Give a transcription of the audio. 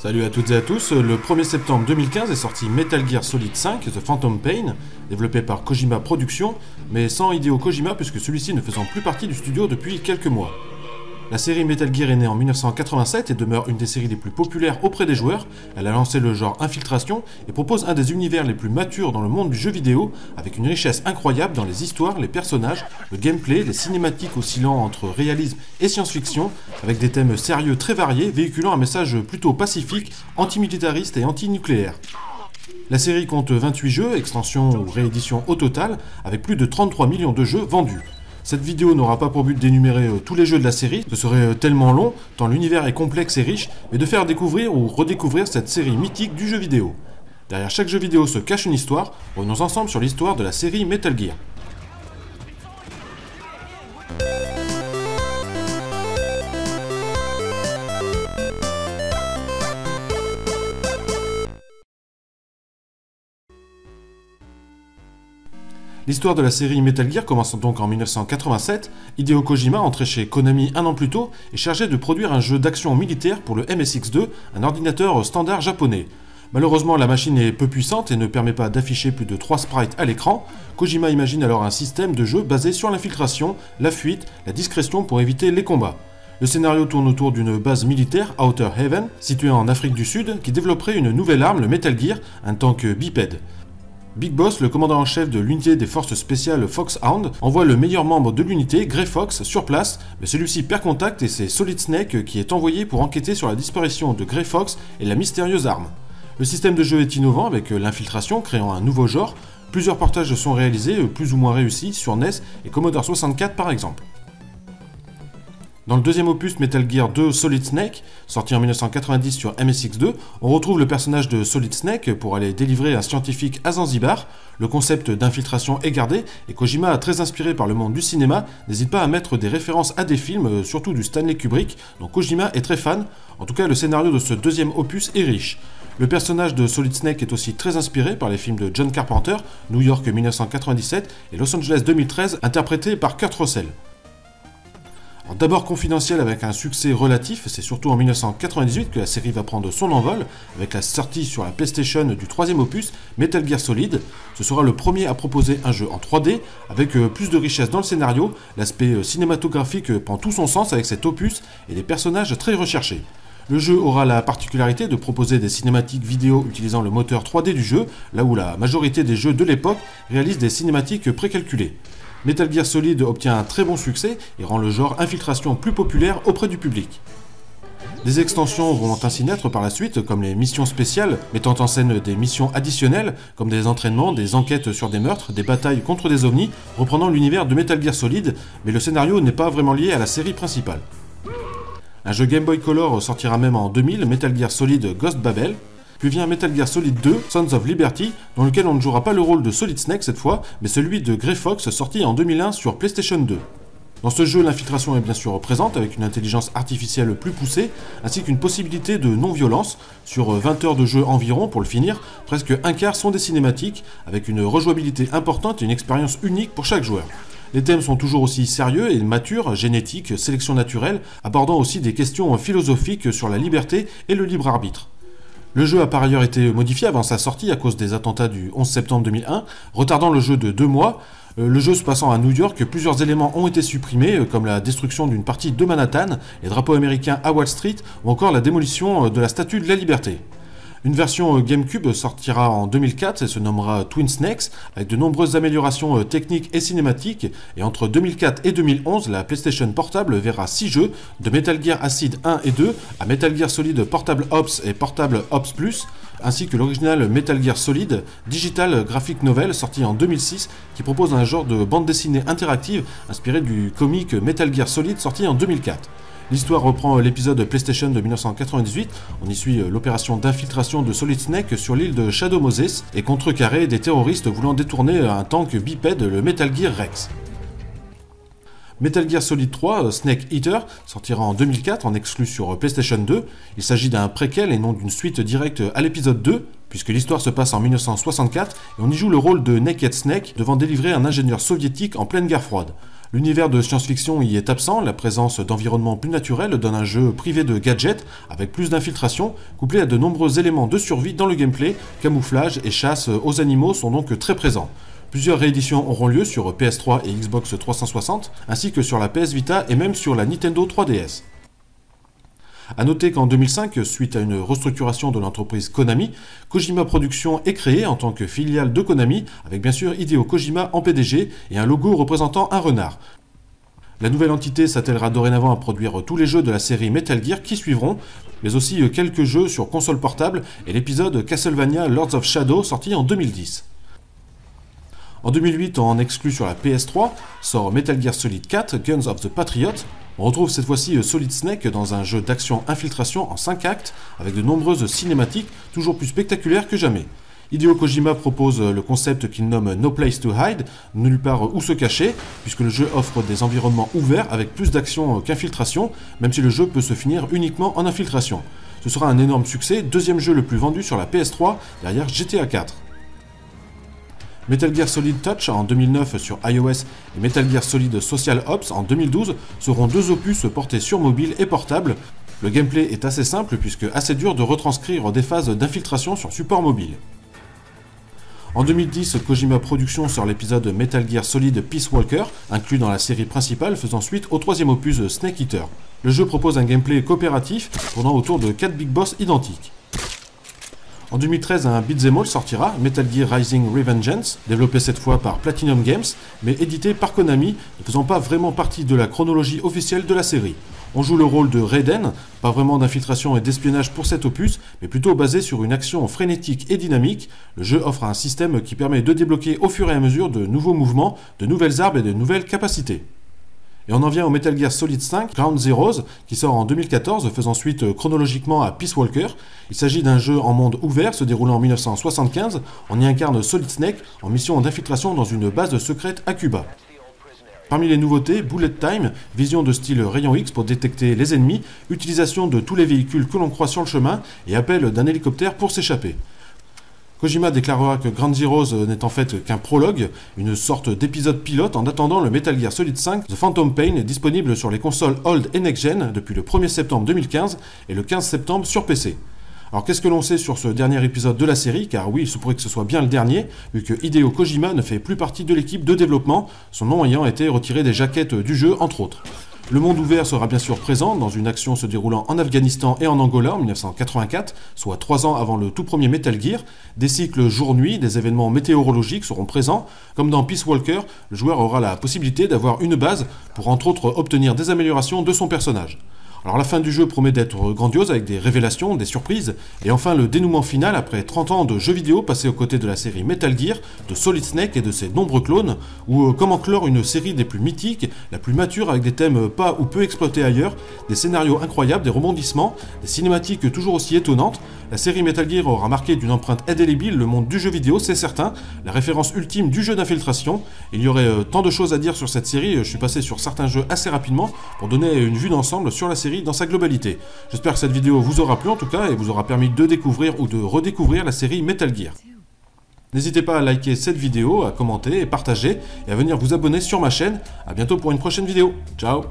Salut à toutes et à tous, le 1er septembre 2015 est sorti Metal Gear Solid 5, The Phantom Pain, développé par Kojima Productions, mais sans Hideo Kojima puisque celui-ci ne faisant plus partie du studio depuis quelques mois. La série Metal Gear est née en 1987 et demeure une des séries les plus populaires auprès des joueurs. Elle a lancé le genre Infiltration et propose un des univers les plus matures dans le monde du jeu vidéo, avec une richesse incroyable dans les histoires, les personnages, le gameplay, les cinématiques oscillant entre réalisme et science-fiction, avec des thèmes sérieux très variés, véhiculant un message plutôt pacifique, antimilitariste et anti-nucléaire. La série compte 28 jeux, extensions ou rééditions au total, avec plus de 33 millions de jeux vendus. Cette vidéo n'aura pas pour but d'énumérer tous les jeux de la série, ce serait tellement long, tant l'univers est complexe et riche, mais de faire découvrir ou redécouvrir cette série mythique du jeu vidéo. Derrière chaque jeu vidéo se cache une histoire, revenons ensemble sur l'histoire de la série Metal Gear. L'histoire de la série Metal Gear commence donc en 1987. Hideo Kojima, entré chez Konami un an plus tôt, est chargé de produire un jeu d'action militaire pour le MSX2, un ordinateur standard japonais. Malheureusement, la machine est peu puissante et ne permet pas d'afficher plus de 3 sprites à l'écran. Kojima imagine alors un système de jeu basé sur l'infiltration, la fuite, la discrétion pour éviter les combats. Le scénario tourne autour d'une base militaire, Outer Heaven, située en Afrique du Sud, qui développerait une nouvelle arme, le Metal Gear, un tank bipède. Big Boss, le commandant en chef de l'unité des forces spéciales Foxhound, envoie le meilleur membre de l'unité, Grey Fox, sur place, mais celui-ci perd contact et c'est Solid Snake qui est envoyé pour enquêter sur la disparition de Grey Fox et la mystérieuse arme. Le système de jeu est innovant avec l'infiltration, créant un nouveau genre. Plusieurs portages sont réalisés, plus ou moins réussis, sur NES et Commodore 64 par exemple. Dans le deuxième opus Metal Gear 2 Solid Snake, sorti en 1990 sur MSX2, on retrouve le personnage de Solid Snake pour aller délivrer un scientifique à Zanzibar. Le concept d'infiltration est gardé et Kojima, très inspiré par le monde du cinéma, n'hésite pas à mettre des références à des films, surtout du Stanley Kubrick, dont Kojima est très fan. En tout cas, le scénario de ce deuxième opus est riche. Le personnage de Solid Snake est aussi très inspiré par les films de John Carpenter, New York 1997 et Los Angeles 2013, interprétés par Kurt Russell. D'abord confidentiel avec un succès relatif, c'est surtout en 1998 que la série va prendre son envol, avec la sortie sur la PlayStation du troisième opus, Metal Gear Solid. Ce sera le premier à proposer un jeu en 3D, avec plus de richesse dans le scénario, l'aspect cinématographique prend tout son sens avec cet opus et des personnages très recherchés. Le jeu aura la particularité de proposer des cinématiques vidéo utilisant le moteur 3D du jeu, là où la majorité des jeux de l'époque réalisent des cinématiques précalculées. Metal Gear Solid obtient un très bon succès et rend le genre infiltration plus populaire auprès du public. Des extensions vont ainsi naître par la suite, comme les missions spéciales, mettant en scène des missions additionnelles, comme des entraînements, des enquêtes sur des meurtres, des batailles contre des ovnis, reprenant l'univers de Metal Gear Solid, mais le scénario n'est pas vraiment lié à la série principale. Un jeu Game Boy Color sortira même en 2000, Metal Gear Solid Ghost Babel. Puis vient Metal Gear Solid 2, Sons of Liberty, dans lequel on ne jouera pas le rôle de Solid Snake cette fois, mais celui de Grey Fox sorti en 2001 sur PlayStation 2. Dans ce jeu, l'infiltration est bien sûr présente, avec une intelligence artificielle plus poussée, ainsi qu'une possibilité de non-violence. Sur 20 heures de jeu environ pour le finir, presque un quart sont des cinématiques, avec une rejouabilité importante et une expérience unique pour chaque joueur. Les thèmes sont toujours aussi sérieux et matures, génétique, sélection naturelle, abordant aussi des questions philosophiques sur la liberté et le libre arbitre. Le jeu a par ailleurs été modifié avant sa sortie à cause des attentats du 11 septembre 2001, retardant le jeu de 2 mois. Le jeu se passant à New York, plusieurs éléments ont été supprimés, comme la destruction d'une partie de Manhattan, les drapeaux américains à Wall Street ou encore la démolition de la Statue de la Liberté. Une version Gamecube sortira en 2004 et se nommera Twin Snakes, avec de nombreuses améliorations techniques et cinématiques, et entre 2004 et 2011, la PlayStation Portable verra 6 jeux, de Metal Gear Acid 1 et 2 à Metal Gear Solid Portable Ops et Portable Ops Plus, ainsi que l'original Metal Gear Solid Digital Graphic Novel sorti en 2006, qui propose un genre de bande dessinée interactive inspiré du comic Metal Gear Solid sorti en 2004. L'histoire reprend l'épisode PlayStation de 1998, on y suit l'opération d'infiltration de Solid Snake sur l'île de Shadow Moses et contrecarrer des terroristes voulant détourner un tank bipède, le Metal Gear Rex. Metal Gear Solid 3, Snake Eater, sortira en 2004 en exclu sur PlayStation 2. Il s'agit d'un préquel et non d'une suite directe à l'épisode 2, puisque l'histoire se passe en 1964 et on y joue le rôle de Naked Snake devant délivrer un ingénieur soviétique en pleine guerre froide. L'univers de science-fiction y est absent, la présence d'environnements plus naturels donne un jeu privé de gadgets avec plus d'infiltration, couplé à de nombreux éléments de survie dans le gameplay, camouflage et chasse aux animaux sont donc très présents. Plusieurs rééditions auront lieu sur PS3 et Xbox 360, ainsi que sur la PS Vita et même sur la Nintendo 3DS. A noter qu'en 2005, suite à une restructuration de l'entreprise Konami, Kojima Productions est créée en tant que filiale de Konami, avec bien sûr Hideo Kojima en PDG et un logo représentant un renard. La nouvelle entité s'attellera dorénavant à produire tous les jeux de la série Metal Gear qui suivront, mais aussi quelques jeux sur console portable et l'épisode Castlevania: Lords of Shadow sorti en 2010. En 2008, en exclu sur la PS3, sort Metal Gear Solid 4, Guns of the Patriots. On retrouve cette fois-ci Solid Snake dans un jeu d'action-infiltration en 5 actes, avec de nombreuses cinématiques, toujours plus spectaculaires que jamais. Hideo Kojima propose le concept qu'il nomme No Place to Hide, nulle part où se cacher, puisque le jeu offre des environnements ouverts avec plus d'action qu'infiltration, même si le jeu peut se finir uniquement en infiltration. Ce sera un énorme succès, deuxième jeu le plus vendu sur la PS3, derrière GTA 4. Metal Gear Solid Touch en 2009 sur iOS et Metal Gear Solid Social Ops en 2012 seront deux opus portés sur mobile et portable. Le gameplay est assez simple puisque assez dur de retranscrire des phases d'infiltration sur support mobile. En 2010, Kojima Productions sort l'épisode Metal Gear Solid Peace Walker, inclus dans la série principale faisant suite au troisième opus Snake Eater. Le jeu propose un gameplay coopératif tournant autour de 4 big boss identiques. En 2013, un beat'em all sortira, Metal Gear Rising Revengeance, développé cette fois par Platinum Games, mais édité par Konami, ne faisant pas vraiment partie de la chronologie officielle de la série. On joue le rôle de Raiden, pas vraiment d'infiltration et d'espionnage pour cet opus, mais plutôt basé sur une action frénétique et dynamique. Le jeu offre un système qui permet de débloquer au fur et à mesure de nouveaux mouvements, de nouvelles armes et de nouvelles capacités. Et on en vient au Metal Gear Solid 5, Ground Zeroes, qui sort en 2014, faisant suite chronologiquement à Peace Walker. Il s'agit d'un jeu en monde ouvert se déroulant en 1975. On y incarne Solid Snake en mission d'infiltration dans une base secrète à Cuba. Parmi les nouveautés, Bullet Time, vision de style rayon X pour détecter les ennemis, utilisation de tous les véhicules que l'on croise sur le chemin et appel d'un hélicoptère pour s'échapper. Kojima déclarera que Ground Zeroes n'est en fait qu'un prologue, une sorte d'épisode pilote en attendant le Metal Gear Solid 5 The Phantom Pain disponible sur les consoles Old et Next Gen depuis le 1er septembre 2015 et le 15 septembre sur PC. Alors qu'est-ce que l'on sait sur ce dernier épisode de la série, car oui, il se pourrait que ce soit bien le dernier, vu que Hideo Kojima ne fait plus partie de l'équipe de développement, son nom ayant été retiré des jaquettes du jeu entre autres. Le monde ouvert sera bien sûr présent dans une action se déroulant en Afghanistan et en Angola en 1984, soit 3 ans avant le tout premier Metal Gear. Des cycles jour-nuit, des événements météorologiques seront présents. Comme dans Peace Walker, le joueur aura la possibilité d'avoir une base pour entre autres obtenir des améliorations de son personnage. Alors la fin du jeu promet d'être grandiose avec des révélations, des surprises, et enfin le dénouement final après 30 ans de jeux vidéo passés aux côtés de la série Metal Gear, de Solid Snake et de ses nombreux clones, ou comment clore une série des plus mythiques, la plus mature avec des thèmes pas ou peu exploités ailleurs, des scénarios incroyables, des rebondissements, des cinématiques toujours aussi étonnantes. La série Metal Gear aura marqué d'une empreinte indélébile le monde du jeu vidéo, c'est certain, la référence ultime du jeu d'infiltration. Il y aurait tant de choses à dire sur cette série, je suis passé sur certains jeux assez rapidement pour donner une vue d'ensemble sur la série dans sa globalité. J'espère que cette vidéo vous aura plu en tout cas et vous aura permis de découvrir ou de redécouvrir la série Metal Gear. N'hésitez pas à liker cette vidéo, à commenter et partager et à venir vous abonner sur ma chaîne. A bientôt pour une prochaine vidéo. Ciao!